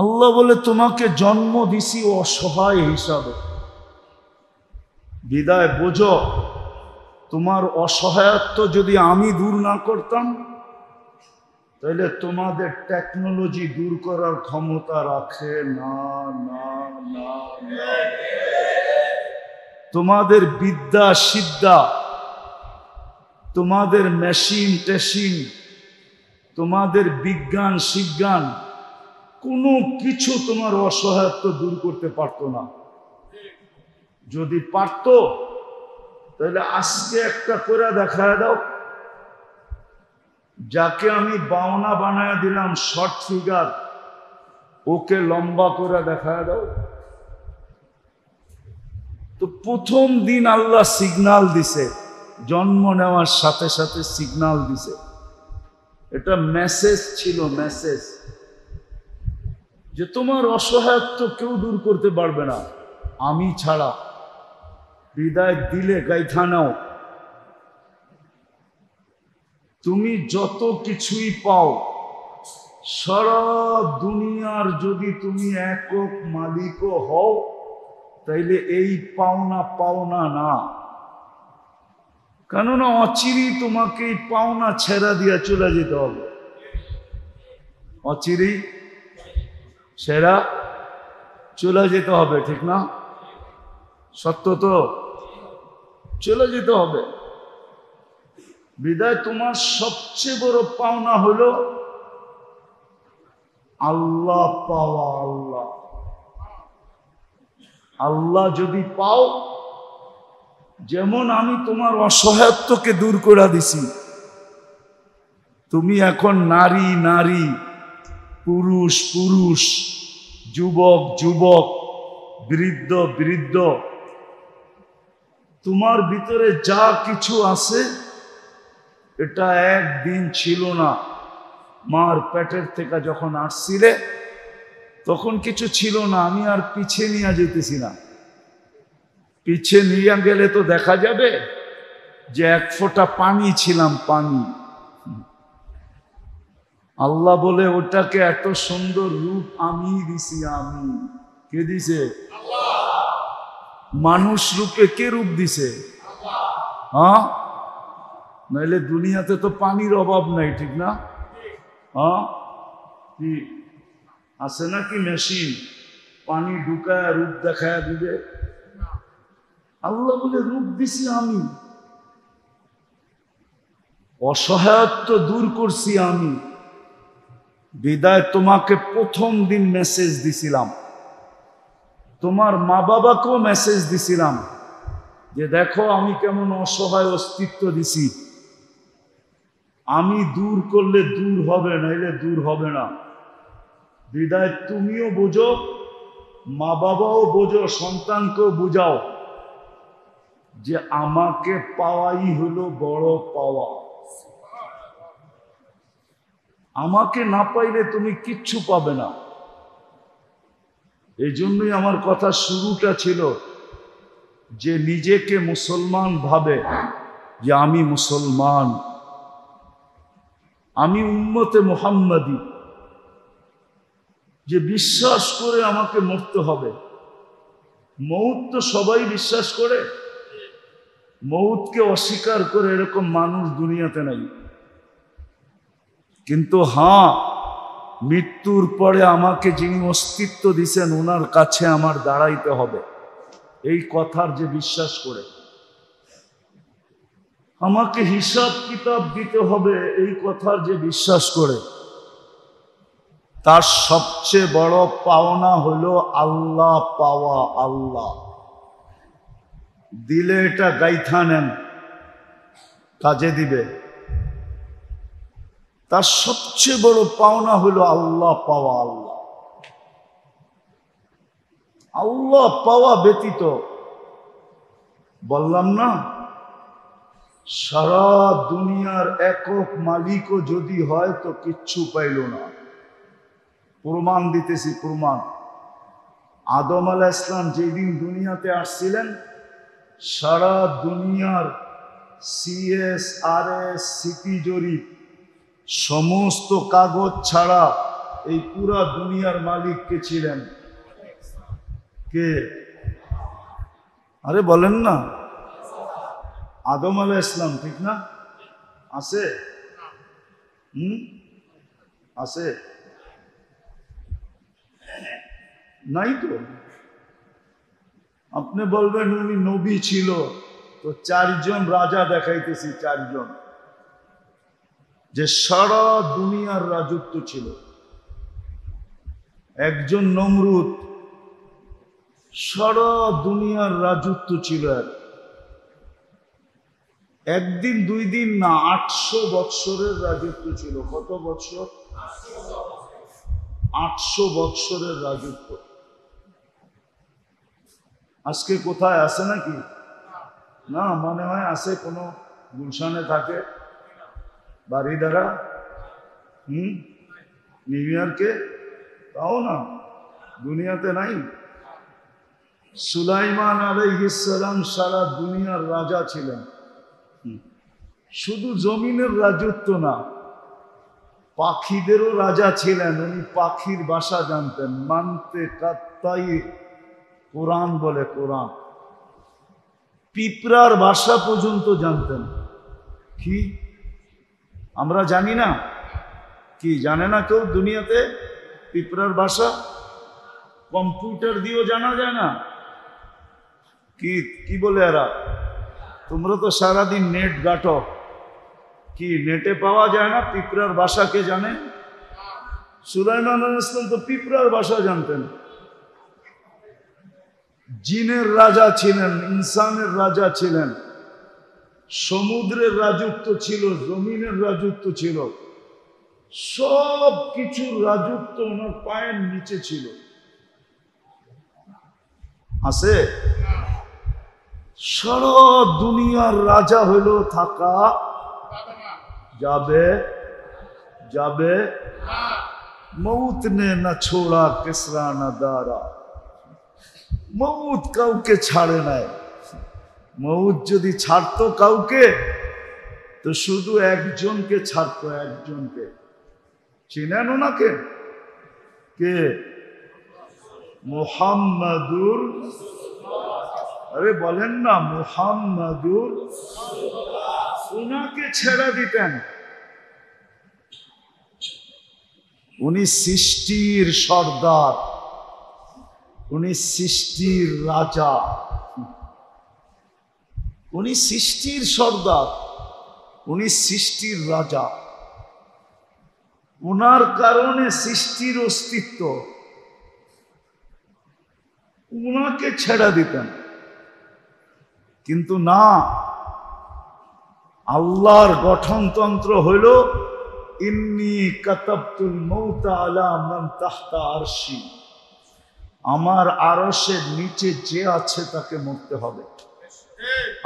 আল্লাহ বলে তোমাকে জন্ম দিছি অসহায় হিসাবে, বিদায় বোঝো তোমার অসহায়ত্ব যদি আমি দূর না করতাম তাহলে তোমাদের টেকনোলজি দূর করার ক্ষমতা রাখে না, না না না তোমাদের বিদ্যা সিদ্ধা, তোমাদের মেশিন টেশিন, তোমাদের বিজ্ঞান সিজ্ঞান কোনো কিছু তোমার অসহায়ত্ব দূর করতে পারতো না। যদি পারত তাহলে আজকে একটা করে দেখায় দাও যাকে আমি বাউনা বানায় দিলাম শর্ট ফিগার, ওকে লম্বা করে দেখায় দাও। তো প্রথম দিন আল্লাহ সিগনাল দিছে, জন্ম নেওয়ার সাথে সাথে সিগনাল দিছে। এটা মেসেজ ছিল, মেসেজ যে তোমার অসহায়ত্ব কেউ দূর করতে পারবে না আমি ছাড়া, বিদায় দিলে গাইথা নাও। তুমি যত কিছুই পাও সারা দুনিয়ার যদি তুমি একক মালিকও হও তাইলে এই পাওনা পাওনা না, কেননা অচিরেই তোমাকে এই পাওনা ছেড়া দিয়া চলে যেতে হবে, অচিরেই ছেড়া চলে যেতে হবে, ঠিক না? সত্য তো, চলে যেতে হবে। বিদায় তোমার সবচেয়ে বড় পাওনা হলো আল্লাহ পাওয়া। আল্লাহ আল্লাহ যদি পাও, যেমন আমি তোমার অসহায়ত্বকে দূর করে দিছি, তুমি এখন নারী নারী, পুরুষ পুরুষ, যুবক যুবক, বৃদ্ধ বৃদ্ধ, তোমার ভিতরে যা কিছু আছে এটা একদিন ছিল না। মার পেটের থেকে যখন আসছিলে তখন কিছু ছিল না, আমি আর পিছিয়ে নিয়ে যেতেছি না। পিছিয়ে নিয়ে গেলে তো দেখা যাবে যে এক ফোঁটা পানি ছিলাম, পানি। আল্লাহ বলে ওটাকে এত সুন্দর রূপ আমি দিছি, আমি। কে দিছে? মানুষ রূপে কে রূপ দিছে? হ্যাঁ, নাইলে দুনিয়াতে তো পানির অভাব নাই, ঠিক না? হ্যাঁ, কি আছে নাকি মেশিন পানি ঢুকায় রূপ দেখায় দিবে? আল্লাহ বলে রূপ দিছি আমি, অসহায়ত্ব দূর করছি আমি, বিদায় তোমাকে প্রথম দিন মেসেজ দিছিলাম। তোমার মা বাবাকেও মেসেজ দিছিলাম যে দেখো আমি কেমন অসহায় অস্তিত্ব দিছি, আমি দূর করলে দূর হবে, নাইলে দূর হবে না। বিদায় তুমিও বোঝো, মা বাবাও বোঝো, সন্তানকেও বোঝাও যে আমাকে পাওয়াই হলো বড় পাওয়া। আমাকে না পাইলে তুমি কিচ্ছু পাবে না। এই জন্যই আমার কথা শুরুটা ছিল যে নিজেকে মুসলমান ভাবে, যে আমি মুসলমান, আমি উম্মতে মুহাম্মাদি, যে বিশ্বাস করে আমাকে মরতে হবে। মৌত তো সবাই বিশ্বাস করে, মৌতকে অস্বীকার করে এরকম মানুষ দুনিয়াতে নাই। কিন্তু হ্যাঁ, মৃত্যুর পরে আমাকে যিনি অস্তিত্ব দিয়েছেন ওনার কাছে আমার দাঁড়াইতে হবে, এই কথার যে বিশ্বাস করে। আমাকে হিসাব কিতাব দিতে হবে, এই কথার যে বিশ্বাস করে, তার সবচেয়ে বড় পাওনা হলো আল্লাহ পাওয়া। আল্লাহ দিলে এটা গাইথা নেন, কাজে দিবে। তার সবচেয়ে বড় পাওনা হলো আল্লাহ পাওয়া। আল্লাহ আল্লাহ পাওয়া ব্যতীত, বললাম না, সারা দুনিয়ার একক মালিকও যদি হয় তো কিচ্ছু পাইল না। প্রমাণ দিতেছি, প্রমাণ। আদম আলাইহিস সালাম যেদিন দুনিয়াতে আসছিলেন, সারা দুনিয়ার CSRS CT জরিপ সমস্ত কাগজ ছাড়া এই পুরা দুনিয়ার মালিক কে ছিলেন? কে? আরে বলেন না, আদম আলাইহিস সালাম, ঠিক না? আছে? আছে নাই তো? আপনি বলবেন উনি নবী ছিল, তো চারজন রাজা দেখাইতেছি, চারজন যে সারা দুনিয়ার রাজত্ব ছিল। একজন নমরুদ, সারা দুনিয়ার রাজত্ব ছিল। একদিন দুই দিন না, 800 বৎসরের রাজত্ব ছিল। কত বৎসর? 800 বৎসরের রাজত্ব। আজকে কোথায় আছে নাকি? না, মনে হয় আছে, কোনো গুলশানে থাকে বাড়ি দ্বারা, নিউ ইয়র্কে, তাও না, দুনিয়াতে নাই। সুলাইমান আলাইহিস সালাম সারা দুনিয়ার রাজা ছিলেন। শুধু জমিনের রাজত্ব না, পাখিদেরও রাজা ছিলেন। উনি পাখির ভাষা জানতেন, মানতে কাত্তাই কোরআন বলে, কোরআন। পিঁপড়ার ভাষা পর্যন্ত জানতেন। কি আমরা জানি না? কি জানে না কেউ দুনিয়াতে পিঁপড়ার ভাষা? কম্পিউটার দিয়েও জানা যায় না। কি কি বলে এরা? তোমরা তো সারাদিন নেট ঘাটো, কি নেটে পাওয়া যায় না পিঁপড়ার ভাষা? কে জানে? সুলাইমান আলাইহিস সালাম তো পিঁপড়ার ভাষা জানতেন। জিনের রাজা ছিলেন, ইনসানের রাজা ছিলেন, সমুদ্রের রাজত্ব ছিল, জমিনের রাজত্ব ছিল, সব কিছুর রাজত্ব ওনার পায়ের নিচে ছিল। আছে? সারা দুনিয়ার রাজা হইল, থাকা যাবে যাবে মৌত নে না ছোড়া কেসরা না দারা। মৌত কাউকে ছাড়ে নাই। মৌত যদি ছাড়তো কাউকে, তো শুধু একজনকে ছাড়তো, একজনকে। চিনেন ওনাকে? কে? মুহাম্মাদুর, আরে বলেন না, মুহাম্মাদুর। ওনাকে ছেড়ে দিতেন। উনি সৃষ্টির সর্দার, উনি সৃষ্টির রাজা, উনি সৃষ্টির সর্দার, উনি সৃষ্টির রাজা। ওনার কারণে সৃষ্টির অস্তিত্ব। ওনাকে ছেড়ে দিতেন, কিন্তু না, আল্লাহর গঠনতন্ত্র হইল ইন্নী কাতাবতুল মৌতা আলা মান তাহতা আরশি। আমার আরশের নিচে যে আছে তাকে মরতে হবে।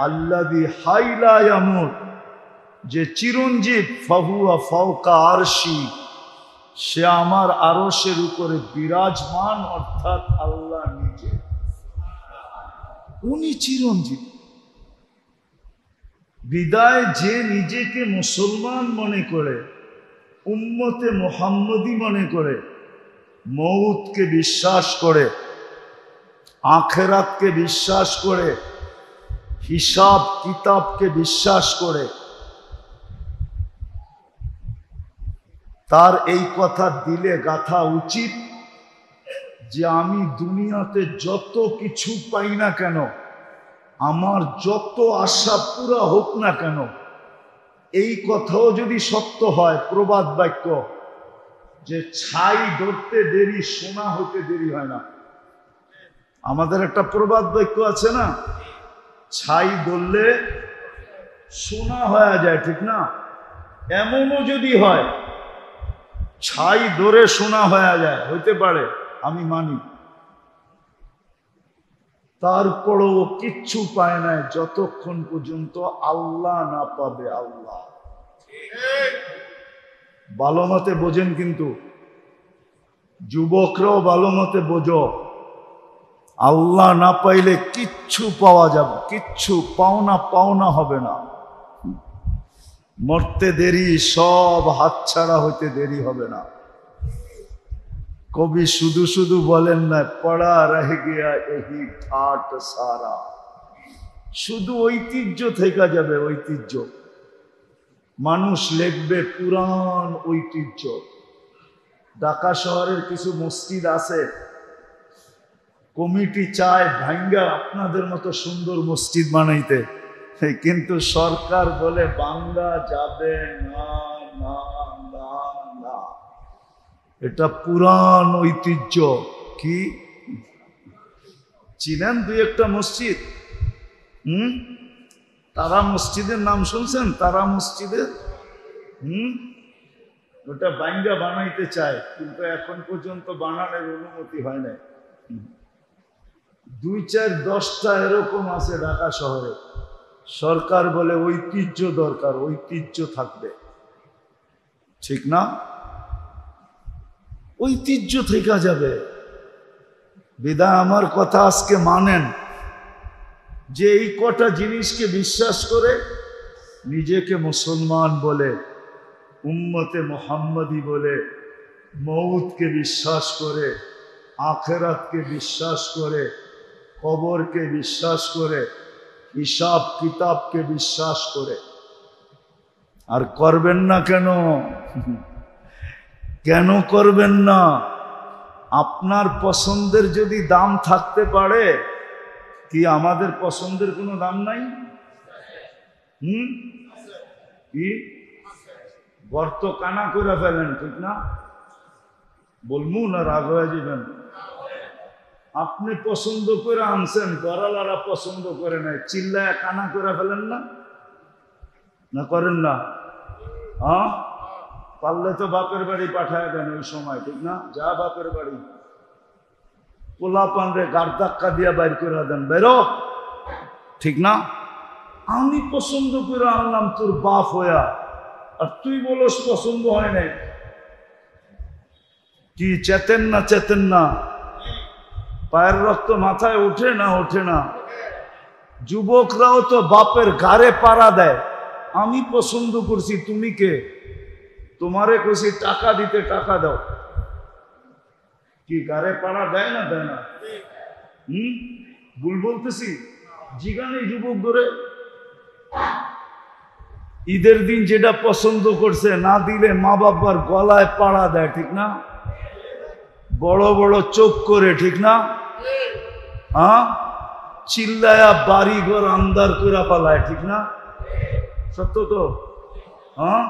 আল্লাযী হাই লা ইয়ামুত, যে চিরঞ্জীব, ফাহুয়া ফাওকা আরশি, সে আমার আরশের উপরে বিরাজমান, অর্থাৎ আল্লাহ নিজে। উনি চিরঞ্জীব, বিদায় যে নিজেকে মুসলমান মনে করে, উম্মতে মুহাম্মদী মনে করে, মউতকে বিশ্বাস করে, আখেরাতকে বিশ্বাস করে, হিসাব কিতাবকে বিশ্বাস করে, তার এই কথা দিলে গাথা উচিত যে আমি দুনিয়াতে যত কিছু পাই না কেন, আমার যত আশা পুরা হোক না কেন, এই কথাও যদি সত্য হয়, প্রবাদ বাক্য যে ছাই ধরতে দেরি সোনা হতে দেরি হয় না। আমাদের একটা প্রবাদ বাক্য আছে না, ছাই ধরলে সোনা হয়ে যায়, ঠিক না? এমনও যদি হয়, ছাই ধরে সোনা হয়ে যায়, হইতে পারে, আমি মানি। তারপরও কিচ্ছু পায় না যতক্ষণ পর্যন্ত আল্লাহ না পাবে। আল্লাহ ভালো মতে বোঝেন, কিন্তু যুবকরাও ভালো মতে বোঝো, আল্লাহ না পাইলে কিচ্ছু পাওয়া যাবে, কিচ্ছু পাওনা পাওনা হবে না। মরতে দেরি, সব হাতছাড়া হইতে দেরি হবে না। কবি শুধু শুধু বলেন না, পড়া রহে গিয়া এই ঠাট সারা। শুধু ঐতিহ্য থেকে যাবে, ঐতিহ্য মানুষ লিখবে পুরান ঐতিহ্য। ঢাকা শহরের কিছু মসজিদ আছে, কমিটি চায় ভাঙ্গা আপনাদের মতো সুন্দর মসজিদ বানাইতে, কিন্তু সরকার বলে বাংলা যাবে না, না না না। এটা পুরান ঐতিহ্য। কি চিনেন দুই একটা মসজিদ? তারা মসজিদের নাম শুনছেন? তারা মসজিদের ওটা বাঙ্গা বানাইতে চায়, কিন্তু এখন পর্যন্ত বানানোর অনুমতি হয় নাই। দুই চার দশটা এরকম আছে ঢাকা শহরে। সরকার বলে ঐতিহ্য দরকার, ঐতিহ্য থাকবে, ঠিক না? ঐতিহ্য থেকে যাবে। বিদায় আমার কথা আজকে মানেন, যে এই কটা জিনিসকে বিশ্বাস করে নিজেকে মুসলমান বলে, উম্মতে মুহাম্মাদি বলে, মউতকে বিশ্বাস করে, আখেরাতকে বিশ্বাস করে, কবরকে বিশ্বাস করে, হিসাব কিতাবকে বিশ্বাস করে। আর করবেন না কেন? কেন করবেন না? আপনার পছন্দের যদি দাম থাকতে পারে, কি আমাদের পছন্দের কোনো দাম নাই? কি গর্ত কানা করে ফেলেন, ঠিক না? বলবো না, রাগ হয়ে যাবেন। আপনি পছন্দ করে আনছেন, গরালারা পছন্দ করে নাই, চিল্লায় কানা করে ফেলেন না, না করেন না? হ্যাঁ, পারলে তো বাপের বাড়ি পাঠায় দেন ওই সময়, ঠিক না? যা বাপের বাড়ি, পোলা পানরে গাড় ধাক্কা দিয়ে বাইর করে দেন, বেরো, ঠিক না? আমি পছন্দ করে আনলাম তোর বাপ হইয়া, আর তুই বলস পছন্দ হয় নাই। কি চেতেন না? চেতেন না? পায়ের রক্ত মাথায় ওঠে না? ওঠে না? যুবকরাও তো বাপের ঘাড়ে পাড়া দেয়, আমি পছন্দ করছি, তুমি কে? তোমারে কইছি টাকা দিতে, টাকা দাও। কি ঘাড়ে পাড়া দেয় না? দেয় না? ভুল বলতেছি? জিগানে যুবক ধরে, ঈদের দিন যেটা পছন্দ করছে না দিলে মা বাবার গলায় পাড়া দেয়, ঠিক না? বড় বড় চোখ করে, ঠিক না? হ্যাঁ, চিল্লায়া বাড়ি ঘর আন্দার করে পালায়, ঠিক না? সত্য তো? হ্যাঁ,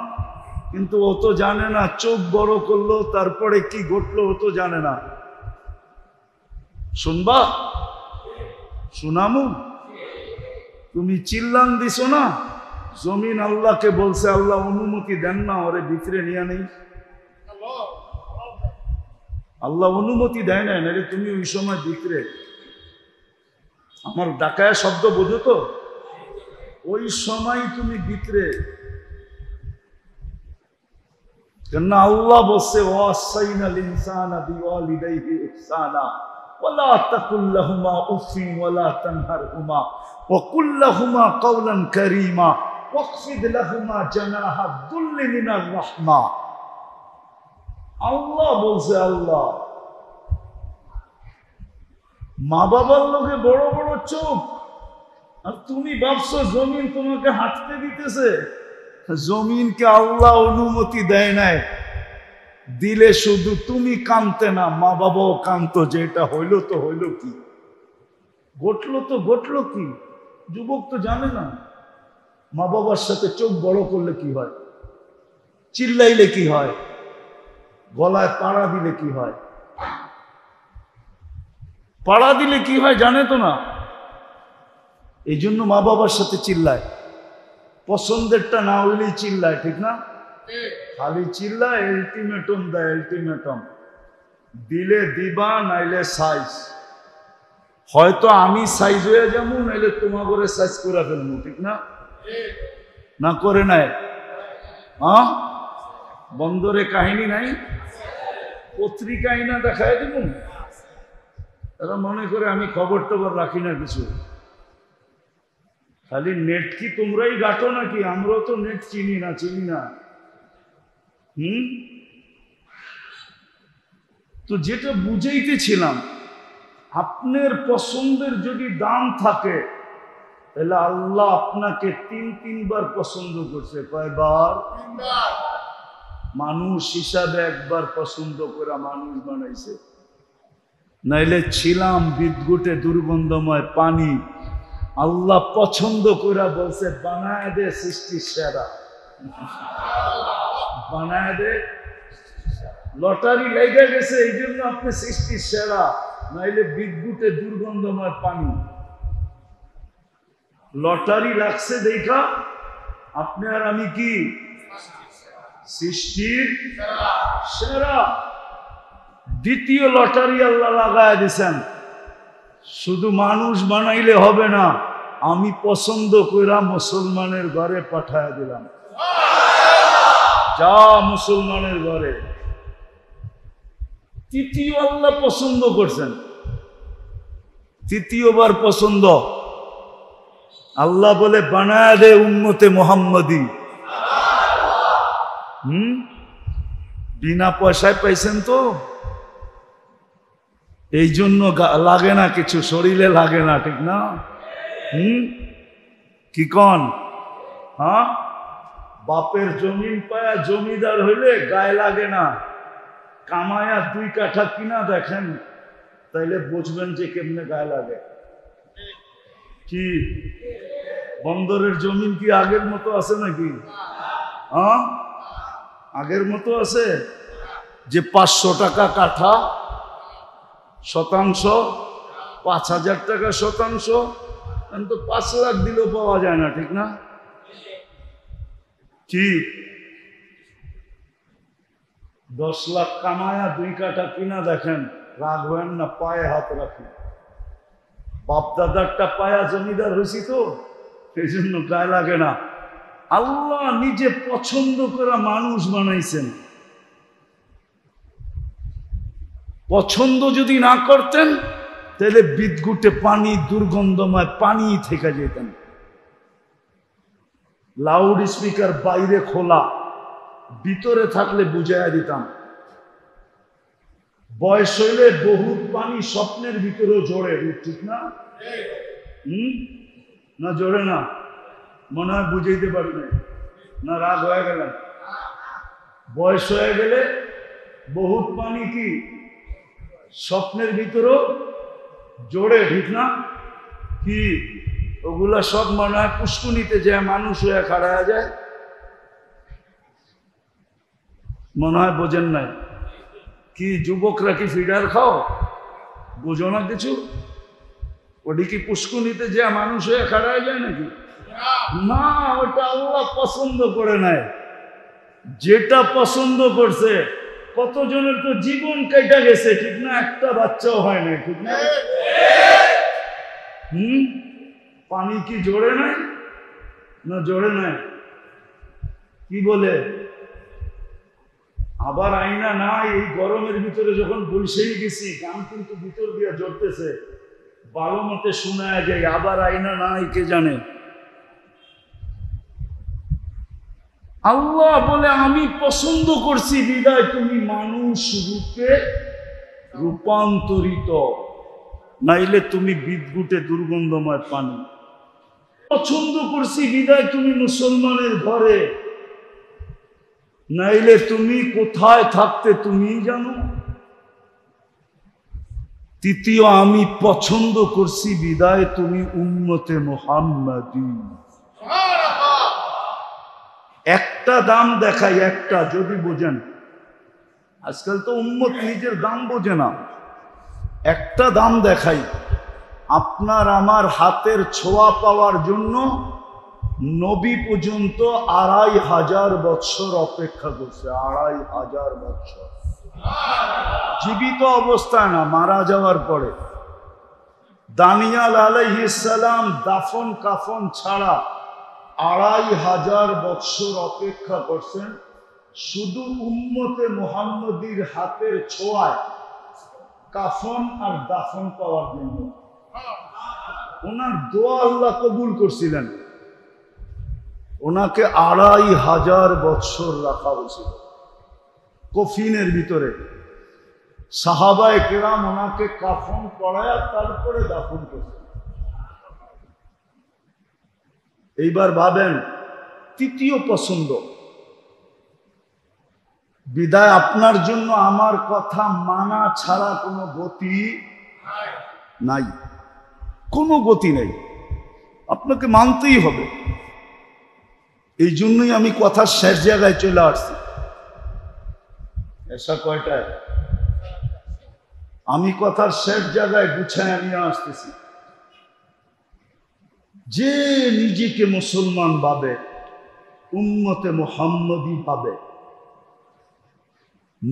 কিন্তু ও তো জানে না চোখ বড় করলো তারপরে কি ঘটলো ও তো জানে না। শুনবা? শুনামু? তুমি চিল্লান দিছো না? জমিন আল্লাহকে বলছে, আল্লাহ অনুমতি দেন না ওরে ভিতরে নিয়ে নেই। আল্লাহ অনুমতি দেয় না, নারে তুমি ওই সময় ভিতরে। আমার ডাকায় শব্দ বোঝো তো? ওই সময় তুমি ভিতরে, কেননা আল্লাহ বলছে ওয়াসাইনাল ইনসানা বিওয়ালিদাইহি ইহসানা ওয়ালা তাকুল লাহুমা উফিন ওয়ালা তানহারহুমা ওয়া কুল লাহুমা কাওলান কারীমা ওয়াকফিদ লাহুমা জানাহা দুল্লি মিনার রাহমা। আল্লাহ বলছে, আল্লাহ মা বাবার লোকে বড় বড় চোখ, আর তুমি ভাবছো জমিন তোমাকে হাঁটতে দিতেছে। জমিনকে আল্লাহ অনুমতি দেয় নাই, দিলে শুধু তুমি কাঁদতে না, মা বাবাও কাঁদতো যে এটা হইল তো হইল কি, ঘটলো তো ঘটলো কি। যুবক তো জানে না মা বাবার সাথে চোখ বড় করলে কি হয়, চিল্লাইলে কি হয়, গলায় পাড়া দিলে কি হয়। পাড়া দিলে কি হয় জানে তো না, এই জন্য মা বাবার সাথে চিল্লায়। পছন্দেরটা না হইলেই চিল্লায়, ঠিক না? খালি চিল্লায়, আলটিমেটাম দেয়, আলটিমেটাম। দিলে দিবা, নাইলে সাইজ। হয়তো আমি সাইজ হয়ে যাবো, নাইলে তোমার করে সাইজ করে ফেলবো, ঠিক না? না করে নাই? হ্যাঁ, বন্দরে কাহিনী নাই? পত্রিকায় না দেখায় দিব? তারা মনে করে আমি খবর টবর রাখি না কিছু, খালি নেট। কি তোমরাই গাঁটো নাকি? আমরা তো নেট চিনি না, চিনি না। তো যেটা বুঝাইতেছিলাম আপনার পছন্দের যদি দান থাকে তাহলে আল্লাহ আপনাকে তিনবার পছন্দ করছে। কয়বার? তিনবার। মানুষ হিসাবে একবার পছন্দ করে মানুষ বানাইছে, নাইলে ছিলাম বিদ্যুটে দুর্গন্ধময় পানি। আল্লাহ পছন্দ করে বলছে বানায় দে সৃষ্টির সেরা, বানায় দে। লটারি লেগে গেছে এই জন্য আপনি সৃষ্টির সেরা, নাইলে বিদ্যুটে দুর্গন্ধময় পানি। লটারি লাগছে দেখা আপনি আর আমি কি সৃষ্টির সেরা। দ্বিতীয় লটারি আল্লাহ লাগায় দিয়েছেন, শুধু মানুষ বানাইলে হবে না, আমি পছন্দ কইরা মুসলমানের ঘরে পাঠায় দিলাম। যা মুসলমানের ঘরে। তৃতীয় আল্লাহ পছন্দ করছেন, তৃতীয়বার পছন্দ। আল্লাহ বলে বানায় দে উম্মতে মুহাম্মাদি। বিনা পয়সায় পাইছেন তো এই জন্য লাগে না কিছু, শরীরে লাগে না, ঠিক না? কি কন? হ্যাঁ, বাপের জমিন পায়া জমিদার হইলে গায়ে লাগে না, কামায়া 2 কাঠা কিনা দেখেন তাইলে বুঝবেন যে কেমনে গায়ে লাগে। কি বন্দরের জমিন কি আগের মতো আছে নাকি? হ্যাঁ, আগের মতো আছে যে 500 টাকা কাঠা শতাংশ, 5000 টাকা শতাংশ, কিন্তু 5 লাখ দিলেও পাওয়া যায় না, ঠিক না? কি 10 লাখ কামায়া 2 কাঠা কিনা দেখেন রাখবেন না, পায়ে হাত রাখি। বাপদাদারটা পায়া জমিদার হয়েছি তো সেই জন্য গায়ে লাগে না। আল্লাহ নিজে পছন্দ করা মানুষ বানাইছেন। পছন্দ যদি না করতেন তাহলে বিদ্যুটে পানি, দুর্গন্ধময় পানি থেকে যেতেন। লাউড স্পিকার বাইরে খোলা, ভিতরে থাকলে বুঝাইয়া দিতাম। বয়স হইলে বহুত পানি স্বপ্নের ভিতরেও জড়ে, ঠিক না? না জড়ে না? মনে হয় বুঝাইতে পারি না, রাগ হয়ে গেলেন। বয়স হয়ে গেলে বহুত পানি কি স্বপ্নের ভিতরেও জোরে, ঠিক না? কি ওগুলা সব মনে হয় পুষ্কুনিতে যায় মানুষ হয়ে খাড়ায় যায়, মনে হয় বোঝেন নাই। কি যুবকরা কি ফিডার খাও, বোঝো না কিছু? ওটি কি পুষ্কুনিতে যে মানুষ হয়ে খাড়ায় যায় নাকি? না, ওটা আল্লাহ পছন্দ করে নাই। যেটা পছন্দ করছে, কতজনের তো জীবন কেটে গেছে, ঠিক না? একটা বাচ্চাও হয় না, ঠিক না? পানি কি জোরে নাই? না জোরে নাই। কি বলে আবার আইনা নাই, এই গরমের ভিতরে যখন বসেই গেছি গান কিন্তু ভিতর দিয়ে জ্বলতেছে, ভালো মতে শোনা যায়। আবার আইনা নাই, কে জানে? আল্লাহ বলে আমি পছন্দ করছি বিদায় তুমি মানুষ রূপে রূপান্তরিত, নাইলে তুমি বিদ্যুটে দুর্গন্ধময় পানি। পছন্দ করছি বিদায় তুমি মুসলমানের ঘরে, নাইলে তুমি কোথায় থাকতে তুমি জানো। তৃতীয় আমি পছন্দ করছি বিদায় তুমি উম্মতে মুহাম্মাদি। একটা দাম দেখাই, একটা যদি বোঝেন, আজকাল তো উম্মত নিজের দাম বোঝে না। একটা দাম দেখাই, আপনার আমার হাতের ছোঁয়া পাওয়ার জন্য নবী পর্যন্ত 2500 বছর অপেক্ষা করছে। 2500 বছর জীবিত অবস্থায় না, মারা যাওয়ার পরে। দানিয়াল আলাইহিস সালাম দাফন কাফন ছাড়া 2500 বছর অপেক্ষা করছেন শুধু উম্মতে মুহাম্মাদির হাতের ছোঁয়ায় কাফন আর দাফন পাওয়ার জন্য। ওনার দোয়া আল্লাহ কবুল করছিলেন, ওনাকে 2500 বছর রাখা হয়েছিল কফিনের ভিতরে। সাহাবা একরাম ওনাকে কাফন পড়ায় তারপরে দাফন করছে। এইবার ভাবেন তৃতীয় পছন্দ বিদায় আপনার জন্য আমার কথা মানা ছাড়া কোনো গতি নাই, কোনো গতি নেই, আপনাকে মানতেই হবে। এই জন্যই আমি কথার শেষ জায়গায় চলে আসছি। এসা কয়টায় আমি কথার শেষ জায়গায় গুছায় নিয়ে আসতেছি। যে নিজেকে মুসলমান ভাবে, উম্মতে মুহাম্মদী ভাবে,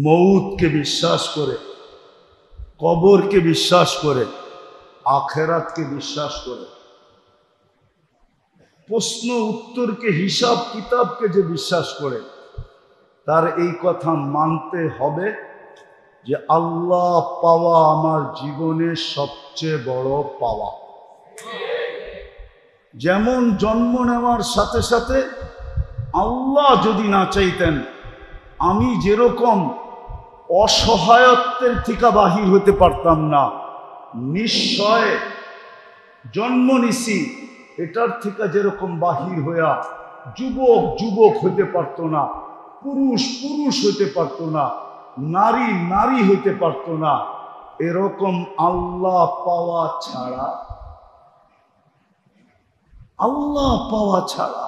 মউতকে বিশ্বাস করে, কবরকে বিশ্বাস করে, আখেরাতকে বিশ্বাস করে, প্রশ্ন উত্তরকে, হিসাব কিতাবকে যে বিশ্বাস করে, তার এই কথা মানতে হবে যে আল্লাহ পাওয়া আমার জীবনের সবচেয়ে বড় পাওয়া। যেমন জন্ম নেওয়ার সাথে সাথে আল্লাহ যদি না চাইতেন আমি যেরকম অসহায়ত্বের থেকে বাহির হতে পারতাম না, নিশ্চয় জন্ম নিছি এটার থেকে যেরকম বাহির হইয়া যুবক যুবক হইতে পারত না, পুরুষ পুরুষ হইতে পারত না, নারী নারী হইতে পারত না, এরকম আল্লাহ পাওয়া ছাড়া, আল্লাহ পাওয়া ছাড়া,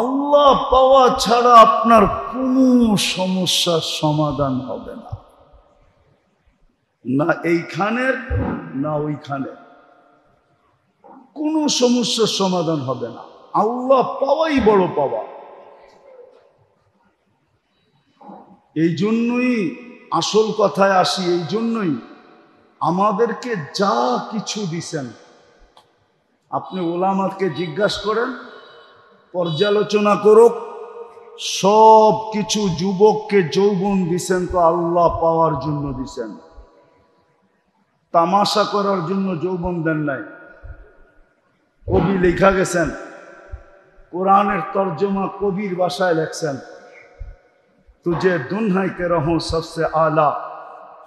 আল্লাহ পাওয়া ছাড়া আপনার কোনো সমস্যার সমাধান হবে না, না এইখানের না ওইখানের, কোনো সমস্যার সমাধান হবে না। আল্লাহ পাওয়াই বড় পাওয়া। এই জন্যই আসল কথায় আসি, এই জন্যই আমাদেরকে যা কিছু দিছেন, আপনি ওলামাকে জিজ্ঞাসা করেন, পর্যালোচনা করুক, সব কিছু যুবককে যৌবন দিছেন তো আল্লাহ পাওয়ার জন্য দিছেন, তামাশা করার জন্য যৌবন দেন নাই। কবি লেখা গেছেন, কোরআনের তর্জমা কবির ভাষায় লেখছেন, তুঝে দুনহাই কে রহো সবসে আলা,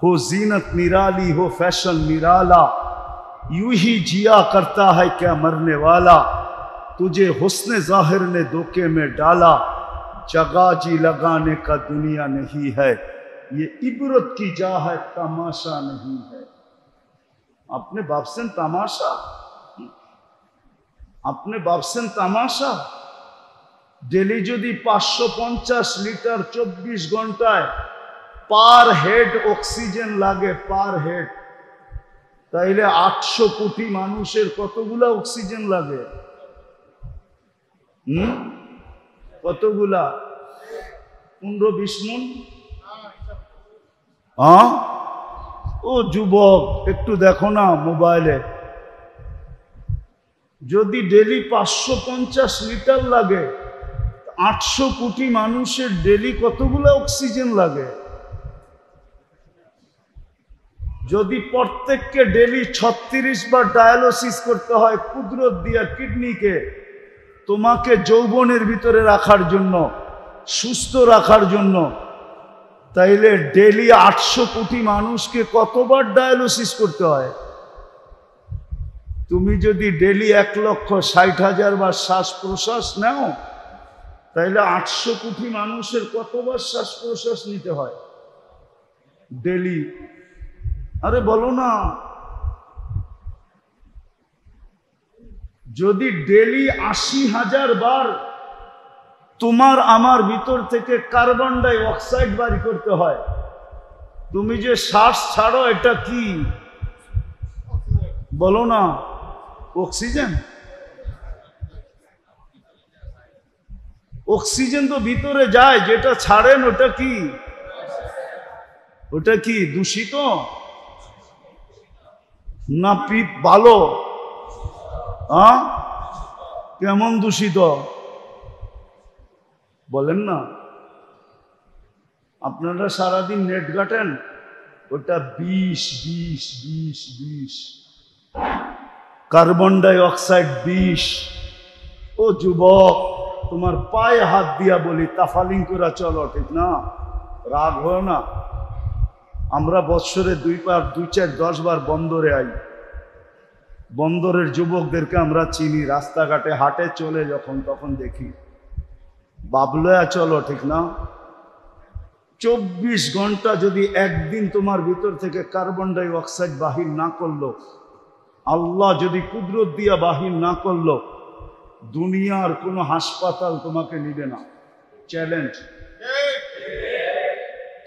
হো জিনত নিরালি হো ফ্যাশন নিরালা, ইউহি জিয়া করতা হ্যায় ক্যা মরনে ওয়ালা, तुझे हुस्न जाहिर ने धोखे में डाला, जगा जी लगाने का दुनिया नहीं है, ये इबरत की जा है तमाशा नहीं है। अपने बापसन तमाशा, अपने बापसन तमाशा। डेली यदि 550 लिटर 24 घंटा पर हेड ऑक्सीजन लागे, पर हेड, তাহলে 800 কোটি মানুষের কতগুলা অক্সিজেন লাগে? কতগুলা? 15-20 মন। ও যুবক, একটু দেখো না মোবাইলে, যদি ডেলি 550 লিটার লাগে, 800 কোটি মানুষের ডেলি কতগুলা অক্সিজেন লাগে? যদি প্রত্যেককে ডেলি 36 বার ডায়ালিসিস করতে হয় কুদরত দিয়া কিডনিকে, তোমাকে যৌবনের ভিতরে রাখার জন্য, সুস্থ রাখার জন্য, তাইলে ডেলি 800 কোটি মানুষকে কতবার ডায়ালিসিস করতে হয়? তুমি যদি ডেলি 1,60,000 বার শ্বাস প্রশ্বাস নাও, তাইলে 800 কোটি মানুষের কতবার শ্বাস প্রশ্বাস নিতে হয় ডেলি? আরে বলো না। যদি ডেলি 80,000 বার তোমার আমার ভিতর থেকে কার্বন ডাই অক্সাইড বাড়ি করতে হয়, তুমি যে শ্বাস ছাড়ো এটা কি বলো না? অক্সিজেন। অক্সিজেন তো ভিতরে যায়, যেটা ছাড়েন ওটা কি? ওটা কি দূষিত না পিপ ভালো? কেমন দূষিত বলেন না? আপনারা সারাদিন নেট ঘাটেন, ওটা বিষ, বিষ, বিষ, বিষ, কার্বন ডাই অক্সাইড বিষ। ও যুবক, তোমার পায়ে হাত দিয়া বলি, তাফালিং করে চলো, ঠিক না? রাগ হয় না? আমরা বৎসরে ২-৪, ২-৪, ১০ বার বন্দরে আই। বন্দরের যুবকদেরকে আমরা চিনি, রাস্তাঘাটে হাটে চলে যখন তখন দেখি বাবলয়া চলো, ঠিক না? ২৪ ঘন্টা যদি একদিন তোমার ভিতর থেকে কার্বন ডাই অক্সাইড বাহির না করলো, আল্লাহ যদি কুদরত দিয়া বাহির না করলো, দুনিয়ার কোনো হাসপাতাল তোমাকে নিবে না। চ্যালেঞ্জ।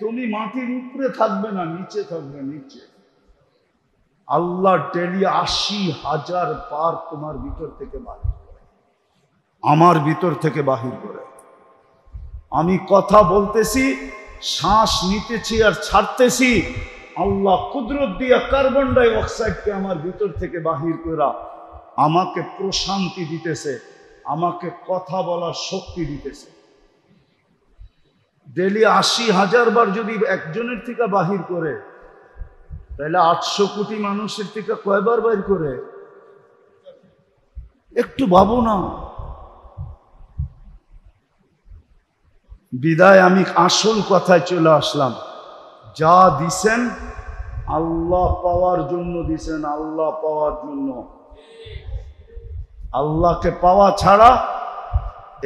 তুমি মাটির উপরে থাকবে না, নিচে থাকবে, নিচে। আল্লাহ ডেলি ৮০,০০০ পার তোমার ভিতর থেকে বাহির করে, আমার ভিতর থেকে বাহির করে। আমি কথা বলতেছি, শ্বাস নিতেছি আর ছাড়তেছি, আল্লাহ কুদরত দিয়া কার্বন ডাই অক্সাইডকে আমার ভিতর থেকে বাহির করা আমাকে প্রশান্তি দিতেছে, আমাকে কথা বলার শক্তি দিতেছে। ডেলি ৮০,০০০ বার যদি একজনের থেকে বাহির করে, তাহলে ৮০০ কোটি মানুষের থেকে কয়বার বাহির করে? একটু ভাবো না। বিদায় আমি আসল কথায় চলে আসলাম। যা দিছেন আল্লাহ পাওয়ার জন্য দিছেন, আল্লাহ পাওয়ার জন্য। আল্লাহকে পাওয়া ছাড়া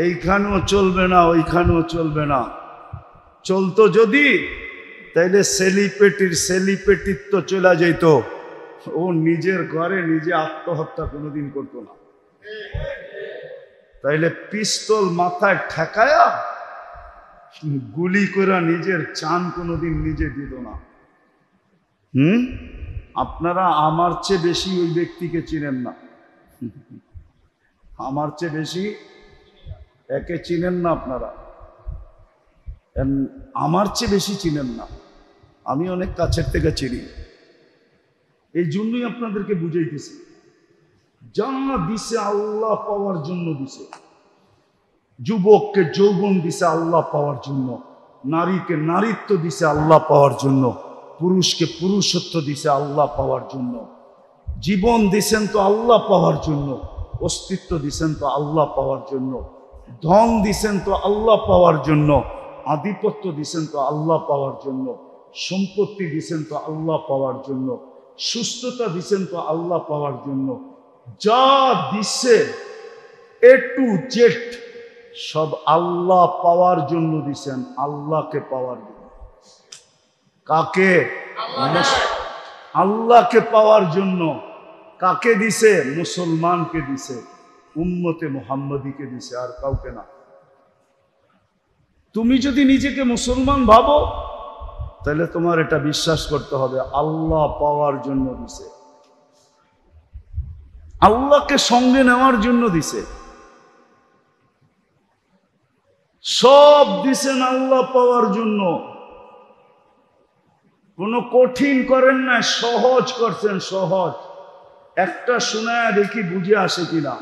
এইখানেও চলবে না, ওইখানেও চলবে না। চলতো যদি, তাইলে সেলিব্রিটিত্ব চলে যেত। ও নিজের ঘরে নিজে আত্মহত্যা কোনোদিন করতো না। তাইলে পিস্তল মাথায় ঠেকায়া গুলি করে নিজের চান কোনোদিন নিজে দিত না। আপনারা আমার চেয়ে বেশি ওই ব্যক্তিকে চিনেন না, আমার চেয়ে বেশি একে চিনেন না আপনারা, আমার চেয়ে বেশি চিনেন না। আমি অনেক কাছের থেকে চিনি, এই জন্যই আপনাদেরকে বুঝাইতেছি। যা দিছে আল্লাহ পাওয়ার জন্য দিছে। যুবককে যৌবন দিছে আল্লাহ পাওয়ার জন্য, নারীকে নারীত্ব দিছে আল্লাহ পাওয়ার জন্য, পুরুষকে পুরুষত্ব দিছে আল্লাহ পাওয়ার জন্য। জীবন দিছেন তো আল্লাহ পাওয়ার জন্য, অস্তিত্ব দিছেন তো আল্লাহ পাওয়ার জন্য, ধন দিছেন তো আল্লাহ পাওয়ার জন্য, আধিপত্য দিছেন তো আল্লাহ পাওয়ার জন্য, সম্পত্তি দিছেন তো আল্লাহ পাওয়ার জন্য, সুস্থতা দিছেন তো আল্লাহ পাওয়ার জন্য। যা দিছে এ টু জেড সব আল্লাহ পাওয়ার জন্য দিছেন, আল্লাহকে পাওয়ার জন্য। কাকে? আল্লাহকে পাওয়ার জন্য। কাকে দিছে? মুসলমানকে দিছে, উম্মতে মুহাম্মাদিকে দিছে, আর কাউকে না। তুমি যদি নিজেকে মুসলমান ভাবো, তাহলে তোমার এটা বিশ্বাস করতে হবে আল্লাহ পাওয়ার জন্য দিছে, আল্লাহকে সঙ্গে নেওয়ার জন্য দিছে। সব দিছেন আল্লাহ পাওয়ার জন্য। কোনো কঠিন করেন না, সহজ করছেন, সহজ। একটা শোনায় দেখি বুঝে আসে কিনা।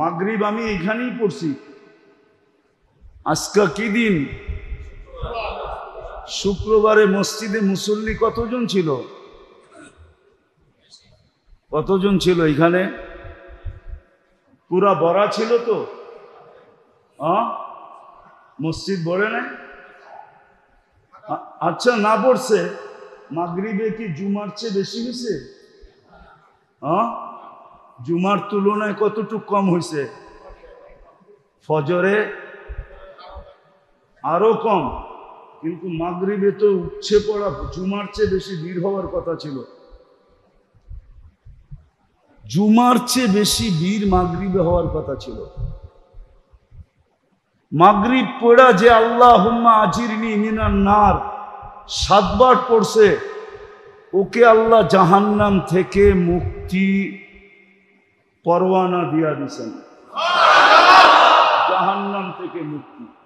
মাগরিব আমি এখানেই পড়ছি, আজকে কি দিন? শুক্রবারে মসজিদে মুসল্লি কতজন ছিল? কতজন ছিল এখানে? পুরা বড়া ছিল তো? মসজিদ বড়ে নাই? আচ্ছা, না পড়ছে। মাগরিবে কি জুমার চেয়ে বেশি হয়েছে? জুমার তুলনায় কতটুকু কম হয়েছে? ফজরে আরো কম। কিন্তু মাগরিবে তো উচ্ছে পড়া জুমার চেয়ে বেশি ভিড় হওয়ার কথা ছিল। জুমার চেয়ে বেশি ভিড় মাগরিবে হওয়ার কথা ছিল। মাগরিব পড়া যে আল্লাহুম্মা আজিরনি মিনান নার ৭ বার পড়ছে, ওকে আল্লাহ জাহান্নাম থেকে মুক্তি পরোয়ানা দিয়া দিয়েছেন। জাহান্নাম থেকে মুক্তি।